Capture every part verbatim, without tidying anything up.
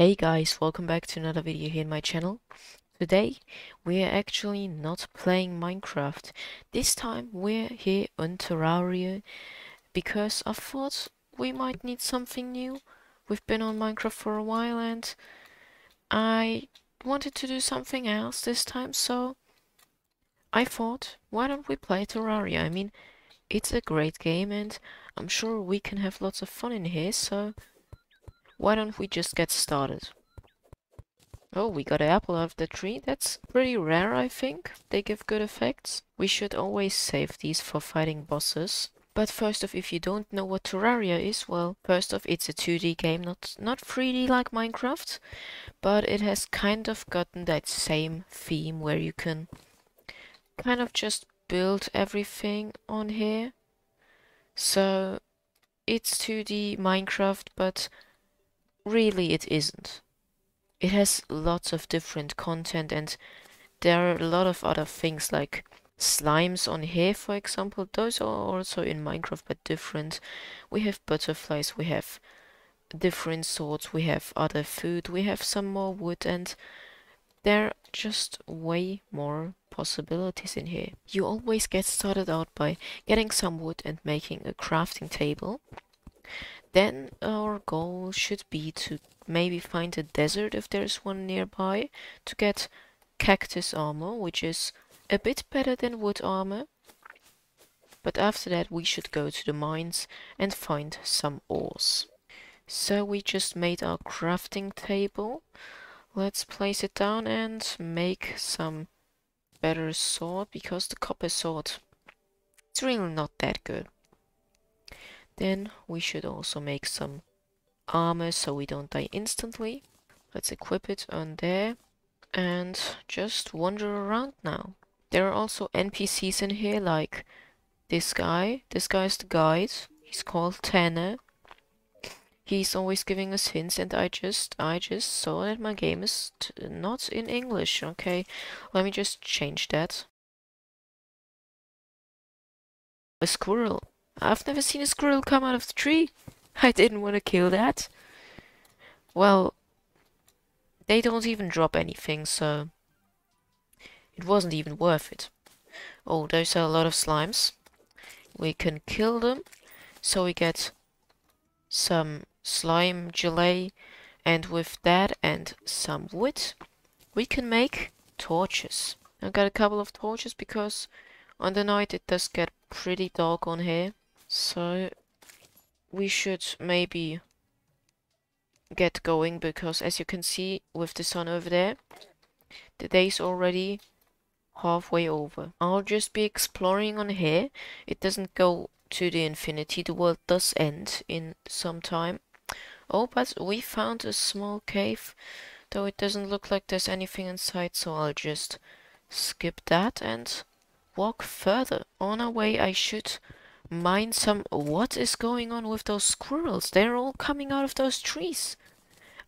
Hey guys, welcome back to another video here in my channel. Today we're actually not playing Minecraft. This time we're here on Terraria because I thought we might need something new. We've been on Minecraft for a while and I wanted to do something else this time, so I thought, why don't we play Terraria? I mean, it's a great game and I'm sure we can have lots of fun in here, so why don't we just get started? Oh, we got an apple out of the tree. That's pretty rare, I think. They give good effects. We should always save these for fighting bosses. But first off, if you don't know what Terraria is, well, first off, it's a two D game, not, not three D like Minecraft. But it has kind of gotten that same theme where you can kind of just build everything on here. So, it's two D Minecraft, but really it isn't. It has lots of different content and there are a lot of other things like slimes on here, for example. Those are also in Minecraft but different. We have butterflies, we have different sorts, we have other food, we have some more wood, and there are just way more possibilities in here. You always get started out by getting some wood and making a crafting table. Then our goal should be to maybe find a desert if there's one nearby to get cactus armor, which is a bit better than wood armor. But after that we should go to the mines and find some ores. So we just made our crafting table. Let's place it down and make some better sword, because the copper sword, it's really not that good. Then we should also make some armor so we don't die instantly. Let's equip it on there and just wander around now. There are also N P Cs in here, like this guy. This guy is the guide. He's called Tanner. He's always giving us hints, and I just I just saw that my game is t not in English. Okay, let me just change that. A squirrel. I've never seen a squirrel come out of the tree. I didn't want to kill that. Well, they don't even drop anything, so it wasn't even worth it. Oh, those are a lot of slimes. We can kill them, so we get some slime gelée, and with that and some wood, we can make torches. I got a couple of torches because on the night it does get pretty dark on here. So we should maybe get going, because as you can see with the sun over there, the day's already halfway over. I'll just be exploring on here. It doesn't go to the infinity. The world does end in some time. Oh, but we found a small cave, though it doesn't look like there's anything inside, so I'll just skip that and walk further. On our way I should mine some. What is going on with those squirrels? They're all coming out of those trees.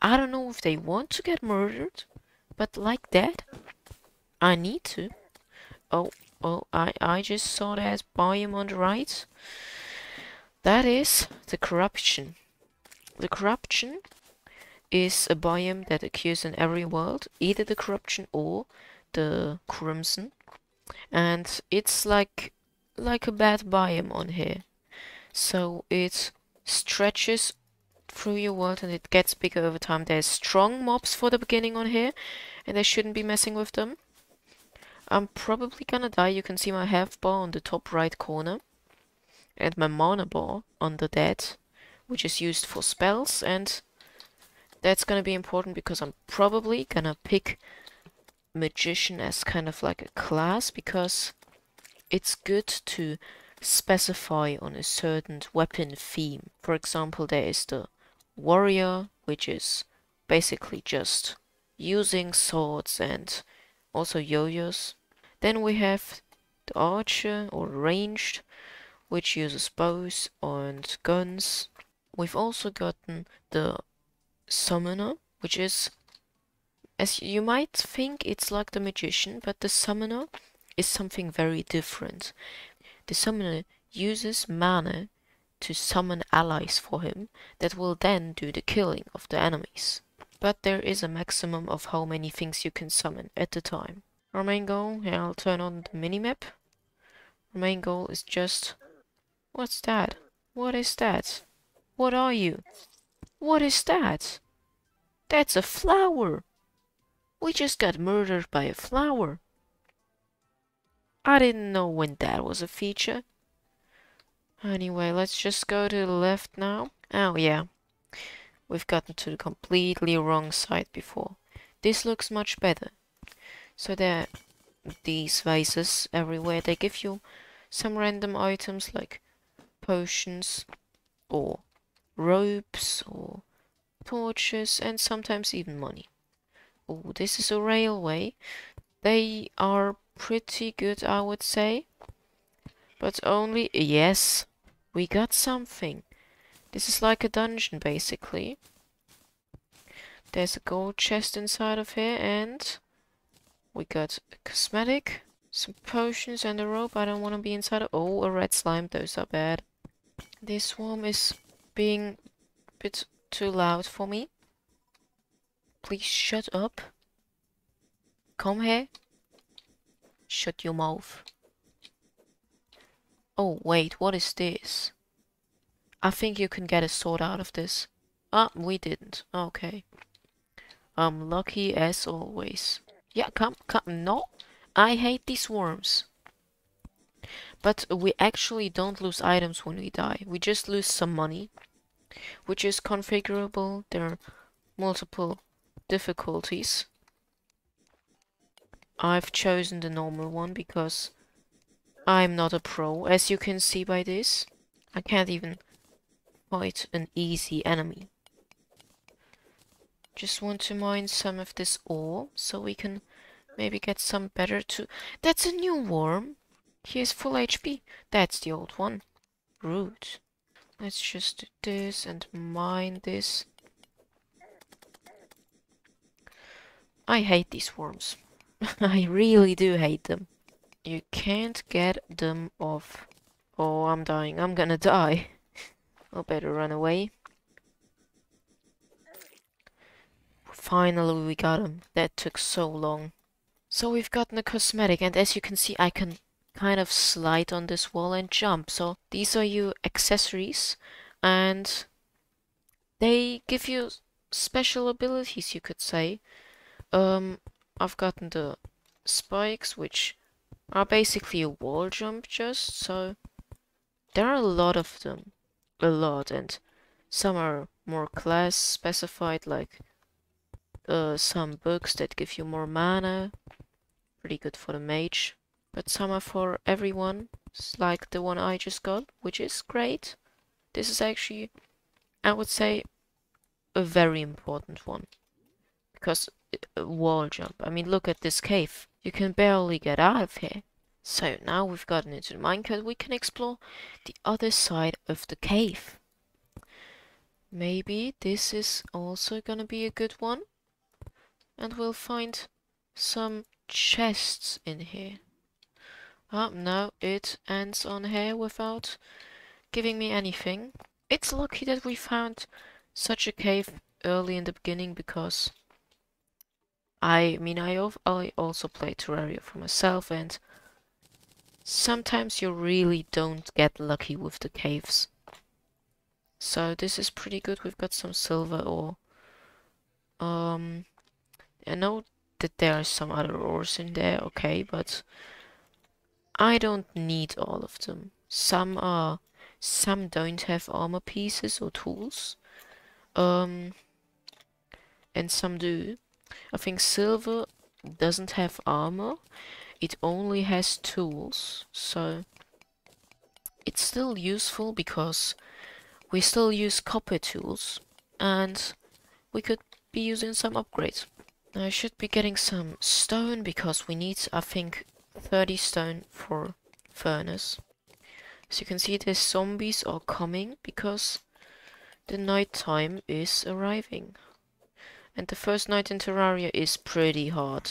I don't know if they want to get murdered, but like that, I need to. Oh, oh, I, I just saw that biome on the right. That is the corruption. The corruption is a biome that occurs in every world, either the corruption or the crimson. And it's like like a bad biome on here, so it stretches through your world and it gets bigger over time. There's strong mobs for the beginning on here and I shouldn't be messing with them. I'm probably gonna die. You can see my health bar on the top right corner and my mana bar on the dead, which is used for spells, and that's gonna be important because I'm probably gonna pick magician as kind of like a class, because it's good to specify on a certain weapon theme. For example, there is the warrior, which is basically just using swords and also yo-yos. Then we have the archer or ranged, which uses bows and guns. We've also gotten the summoner, which is, as you might think, it's like the magician, but the summoner is something very different. The summoner uses mana to summon allies for him that will then do the killing of the enemies. but there is a maximum of how many things you can summon at a time. Our main goal, yeah, I'll turn on the minimap. Our main goal is just... What's that? What is that? What are you? What is that? That's a flower! We just got murdered by a flower. I didn't know when that was a feature. Anyway, let's just go to the left now. Oh yeah, we've gotten to the completely wrong side before. This looks much better. So there are these vases everywhere. They give you some random items like potions or ropes or torches and sometimes even money. Oh, this is a railway. They are pretty good, I would say. But only... Yes, we got something. This is like a dungeon, basically. There's a gold chest inside of here, and... we got a cosmetic, some potions and a rope. I don't want to be inside of... Oh, a red slime. Those are bad. This worm is being a bit too loud for me. Please shut up. Come here. Shut your mouth. Oh, wait, what is this? I think you can get a sword out of this. Ah, we didn't. Okay. I'm lucky as always. Yeah, come, come. No, I hate these worms. But we actually don't lose items when we die. We just lose some money, which is configurable. There are multiple difficulties. I've chosen the normal one because I'm not a pro, as you can see by this. I can't even fight an easy enemy. Just want to mine some of this ore so we can maybe get some better to... That's a new worm. He has full H P. That's the old one. Rude. Let's just do this and mine this. I hate these worms. I really do hate them. You can't get them off. Oh, I'm dying. I'm gonna die. I'll better run away. Finally we got him. That took so long. So we've gotten a cosmetic, and as you can see I can kind of slide on this wall and jump. So these are your accessories, and they give you special abilities, you could say. Um, I've gotten the spikes, which are basically a wall jump just, so there are a lot of them. A lot, and some are more class specified, like uh, some books that give you more mana. Pretty good for the mage. But some are for everyone, like the one I just got, which is great. This is actually, I would say, a very important one. Because... a wall jump. I mean, look at this cave. You can barely get out of here. So now we've gotten into the minecart, we can explore the other side of the cave. Maybe this is also gonna be a good one. And we'll find some chests in here. Ah, no, it ends on here without giving me anything. It's lucky that we found such a cave early in the beginning, because... I mean, I, I also play Terraria for myself, and sometimes you really don't get lucky with the caves. So this is pretty good. We've got some silver ore. Um, I know that there are some other ores in there, okay, but I don't need all of them. Some are, some don't have armor pieces or tools, um, and some do. I think silver doesn't have armor, it only has tools, so it's still useful because we still use copper tools and we could be using some upgrades. I should be getting some stone because we need, I think, thirty stone for furnace. As you can see, the zombies are coming because the night time is arriving. And the first night in Terraria is pretty hard.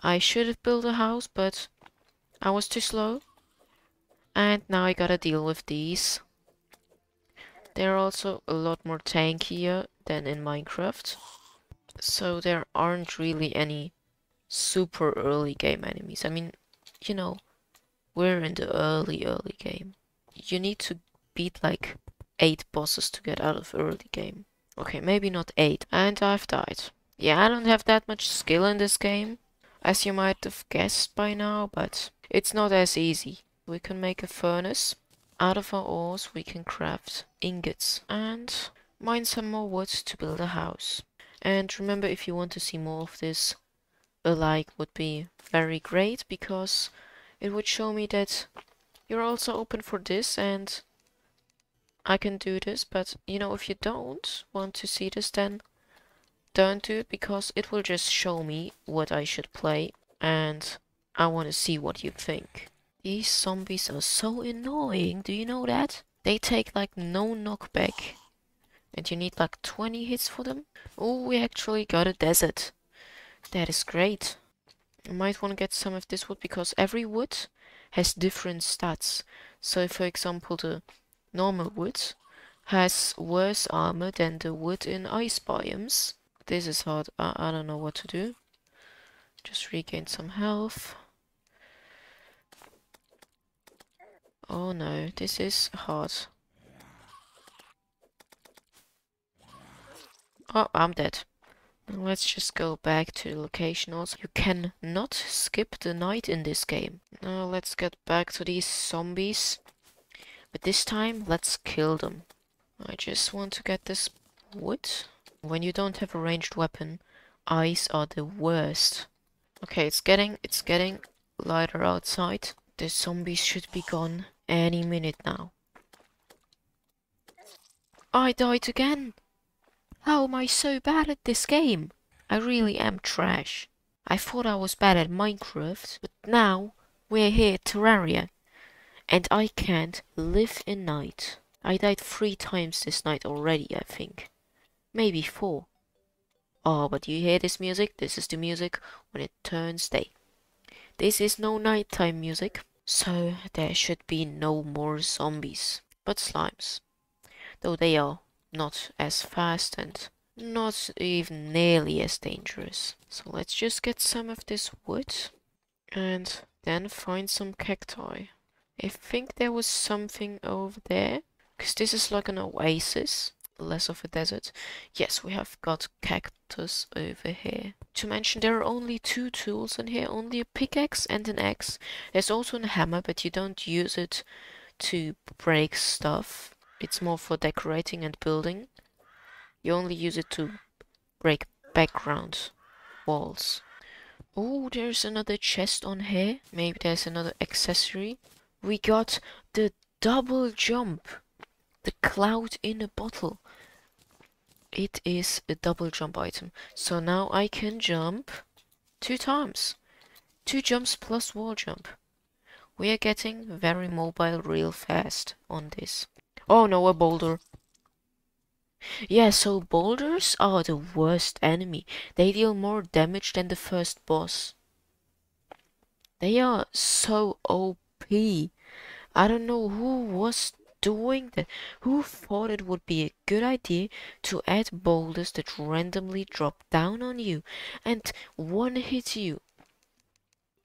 I should have built a house, but I was too slow. And now I gotta deal with these. They're also a lot more tankier than in Minecraft. So there aren't really any super early game enemies. I mean, you know, we're in the early early game. You need to beat like eight bosses to get out of early game. Okay, maybe not eight. And I've died. Yeah, I don't have that much skill in this game, as you might have guessed by now, but it's not as easy. We can make a furnace. Out of our ores we can craft ingots and mine some more wood to build a house. And remember, if you want to see more of this, a like would be very great, because it would show me that you're also open for this and I can do this. But, you know, if you don't want to see this, then don't do it, because it will just show me what I should play and I want to see what you think. These zombies are so annoying, do you know that? They take like no knockback and you need like twenty hits for them. Oh, we actually got a desert. That is great. I might want to get some of this wood, because every wood has different stats. So for example, the normal wood has worse armor than the wood in ice biomes. This is hard. I, I don't know what to do. Just regain some health. Oh no, this is hard. Oh, I'm dead. Let's just go back to the location. Also, you cannot skip the night in this game. Now let's get back to these zombies, but this time let's kill them. I just want to get this wood. When you don't have a ranged weapon, eyes are the worst. Okay, it's getting it's getting lighter outside. The zombies should be gone any minute now. I died again. How am I so bad at this game? I really am trash. I thought I was bad at Minecraft, but now we're here at Terraria. And I can't live in night. I died three times this night already, I think. Maybe four. Oh, but you hear this music? This is the music when it turns day. This is no nighttime music, so there should be no more zombies. But slimes. Though they are not as fast and not even nearly as dangerous. So let's just get some of this wood and then find some cacti. I think there was something over there, because this is like an oasis, less of a desert. Yes, we have got cactus over here. To mention, there are only two tools in here, only a pickaxe and an axe. There's also a hammer, but you don't use it to break stuff. It's more for decorating and building. You only use it to break background walls. Oh, there's another chest on here. Maybe there's another accessory. We got the double jump. The cloud in a bottle. It is a double jump item. So now I can jump two times. Two jumps plus wall jump. We are getting very mobile real fast on this. Oh no, a boulder. Yeah, so boulders are the worst enemy. They deal more damage than the first boss. They are so O P. I don't know who was doing that. Who thought it would be a good idea to add boulders that randomly drop down on you and one hit you?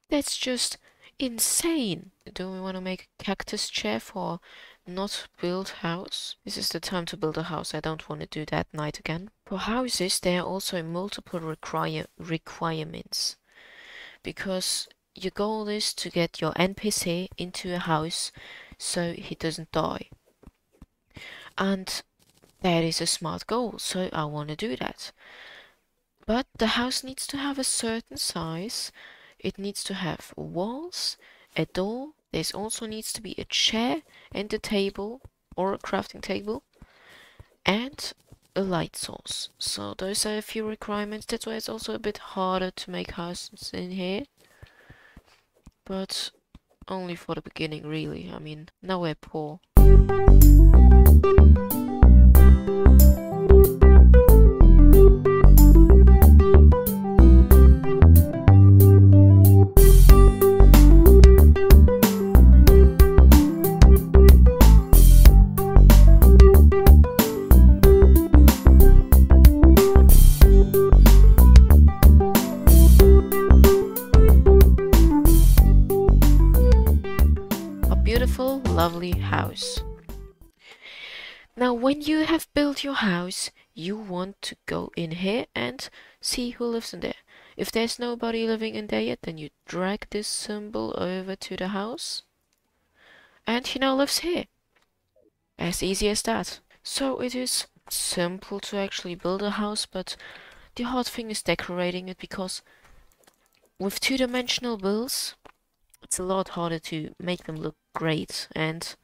That's just insane. Do we want to make a cactus chair for not build house? This is the time to build a house. I don't want to do that night again. For houses, there are also multiple require requirements, because your goal is to get your N P C into a house so he doesn't die, and that is a smart goal, so I want to do that. But the house needs to have a certain size. It needs to have walls, a door. There's also needs to be a chair and a table, or a crafting table, and a light source. So those are a few requirements. That's why it's also a bit harder to make houses in here, but only for the beginning, really. I mean, now we're poor. lovely house. Now, when you have built your house, you want to go in here and see who lives in there. If there's nobody living in there yet, then you drag this symbol over to the house. And he now lives here. As easy as that. So it is simple to actually build a house, but the hard thing is decorating it, because with two-dimensional builds, it's a lot harder to make them look great. And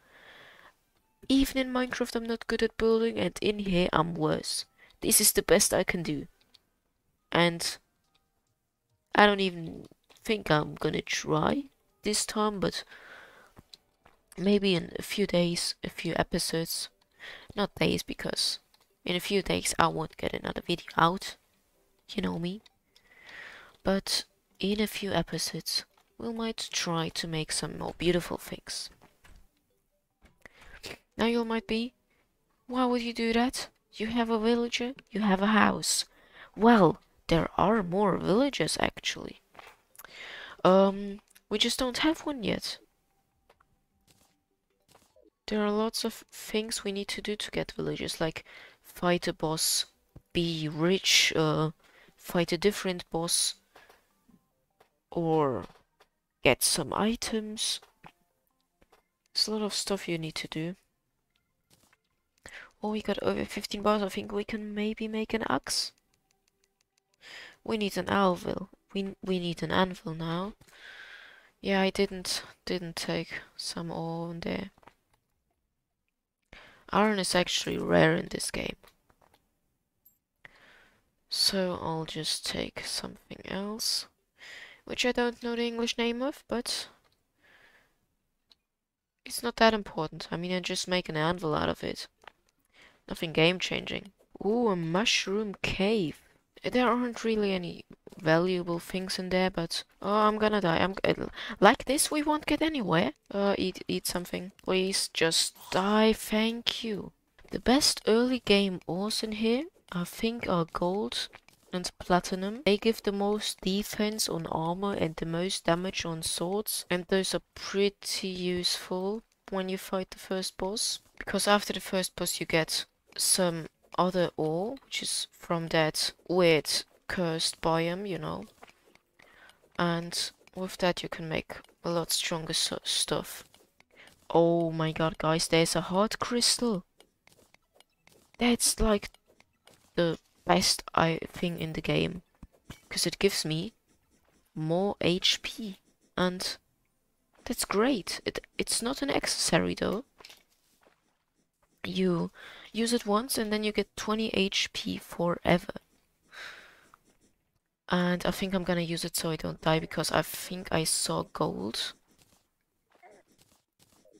even in Minecraft I'm not good at building, and in here I'm worse. This is the best I can do. And I don't even think I'm gonna try this time, but maybe in a few days, a few episodes. Not days, because in a few days I won't get another video out. You know me. But in a few episodes we might try to make some more beautiful things. Now you might be, why would you do that? You have a villager, you have a house. Well, there are more villagers actually. Um, we just don't have one yet. There are lots of things we need to do to get villagers, like fight a boss, be rich, uh, fight a different boss, or get some items. There's a lot of stuff you need to do. Oh, we got over fifteen bars. I think we can maybe make an axe. We need an anvil. We we need an anvil now. Yeah, I didn't didn't take some ore on there. Iron is actually rare in this game, so I'll just take something else, which I don't know the English name of, but it's not that important. I mean, I just make an anvil out of it. Nothing game-changing. Ooh, a mushroom cave. There aren't really any valuable things in there, but... oh, I'm gonna die. I'm g like this, we won't get anywhere. Uh, eat, eat something. Please, just die. Thank you. The best early game ores in here, I think, are gold and platinum. They give the most defense on armor and the most damage on swords. And those are pretty useful when you fight the first boss. Because after the first boss you get some other ore, which is from that weird cursed biome, you know, and with that you can make a lot stronger so stuff. Oh my god, guys, there's a heart crystal. That's like the best I thing in the game, because it gives me more H P, and that's great. It it's not an accessory though. You use it once and then you get twenty H P forever. And I think I'm gonna use it so I don't die, because I think I saw gold.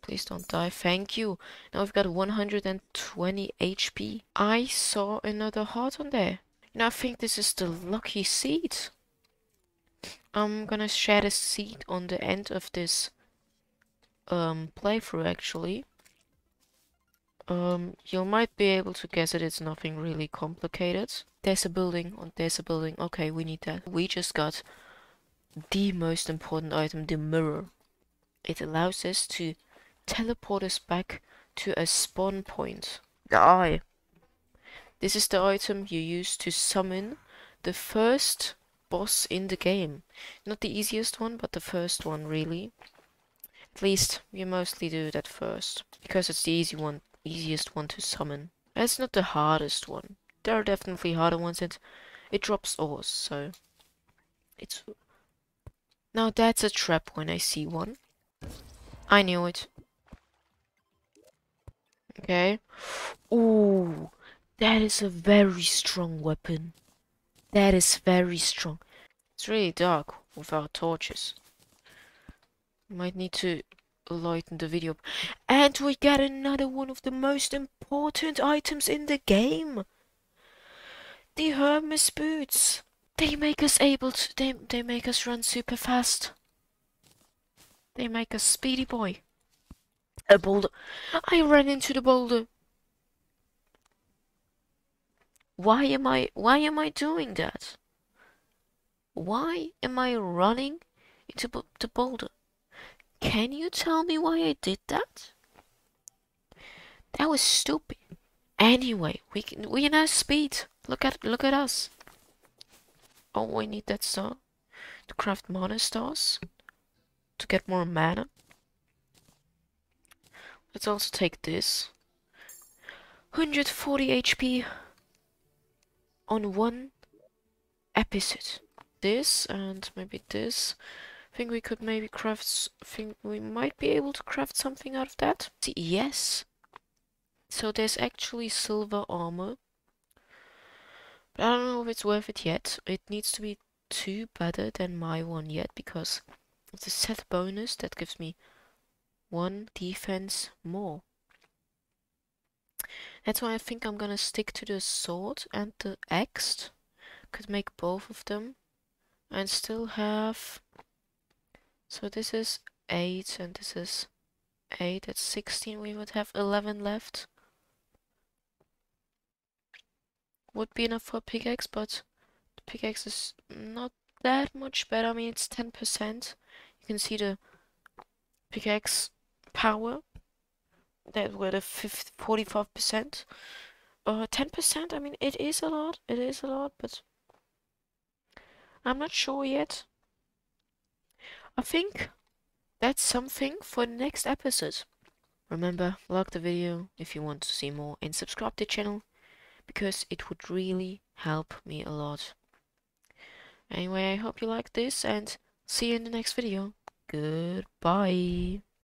Please don't die. Thank you. Now we've got one hundred twenty H P. I saw another heart on there. And I think this is the lucky seed. I'm gonna share the seed on the end of this um, playthrough actually. Um, you might be able to guess it, it's nothing really complicated. There's a building, oh, there's a building, okay, we need that. We just got the most important item, the mirror. It allows us to teleport us back to a spawn point. The eye. This is the item you use to summon the first boss in the game. Not the easiest one, but the first one really. At least, you mostly do that first, because it's the easy one. Easiest one to summon. It's not the hardest one. There are definitely harder ones, and it drops ores, so it's... now that's a trap when I see one. I knew it. Okay. Ooh, that is a very strong weapon. That is very strong. It's really dark without torches. Might need to lighten the video. And we got another one of the most important items in the game, the Hermes boots. They make us able to they, they make us run super fast. They make us speedy boy. A boulder. I ran into the boulder. Why am I why am I doing that? Why am I running into the boulder? Can you tell me why I did that? That was stupid. Anyway, we can, we can have speed. Look at look at us. Oh, we need that star to craft mana stars to get more mana. Let's also take this. one hundred forty H P on one episode. This and maybe this. I think we could maybe craft. Think we might be able to craft something out of that. Yes. So there's actually silver armor, but I don't know if it's worth it yet. It needs to be two better than my one yet, because it's a set bonus that gives me one defense more. That's why I think I'm gonna stick to the sword and the axe. Could make both of them and still have, so this is eight and this is eight. At sixteen we would have eleven left. Would be enough for a pickaxe, but the pickaxe is not that much better. I mean, it's ten percent. You can see the pickaxe power. That were the forty-five percent. Or ten percent. I mean, it is a lot. It is a lot, but I'm not sure yet. I think that's something for the next episode. Remember, like the video if you want to see more and subscribe to the channel, because it would really help me a lot. Anyway, I hope you liked this and see you in the next video. Goodbye.